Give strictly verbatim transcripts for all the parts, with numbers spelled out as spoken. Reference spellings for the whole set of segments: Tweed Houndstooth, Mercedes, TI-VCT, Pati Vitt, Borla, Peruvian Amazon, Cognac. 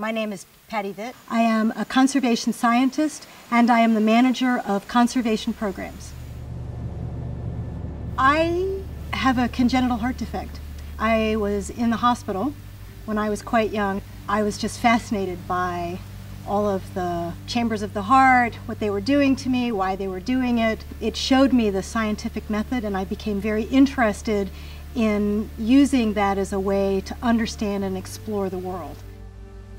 My name is Pati Vitt. I am a conservation scientist and I am the manager of conservation programs. I have a congenital heart defect. I was in the hospital when I was quite young. I was just fascinated by all of the chambers of the heart, what they were doing to me, why they were doing it. It showed me the scientific method and I became very interested in using that as a way to understand and explore the world.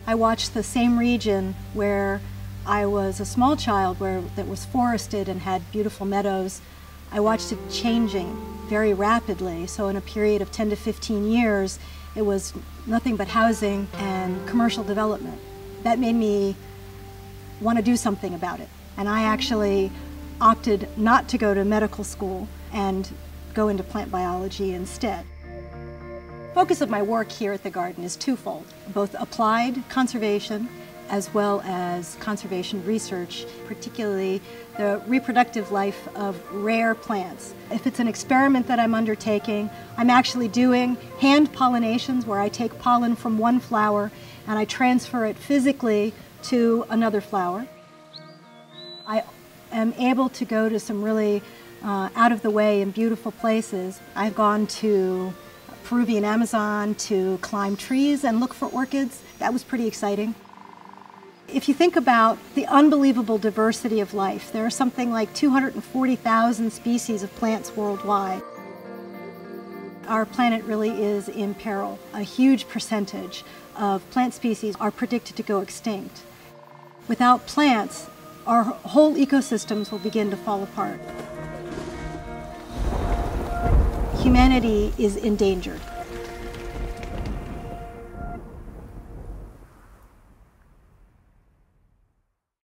I watched the same region where I was a small child, where that was forested and had beautiful meadows. I watched it changing very rapidly, so in a period of ten to fifteen years it was nothing but housing and commercial development. That made me want to do something about it, and I actually opted not to go to medical school and go into plant biology instead. The focus of my work here at the garden is twofold, both applied conservation as well as conservation research, particularly the reproductive life of rare plants. If it's an experiment that I'm undertaking, I'm actually doing hand pollinations where I take pollen from one flower and I transfer it physically to another flower. I am able to go to some really uh, out of the way and beautiful places. I've gone to Peruvian Amazon to climb trees and look for orchids. That was pretty exciting. If you think about the unbelievable diversity of life, there are something like two hundred forty thousand species of plants worldwide. Our planet really is in peril. A huge percentage of plant species are predicted to go extinct. Without plants, our whole ecosystems will begin to fall apart. Humanity is endangered.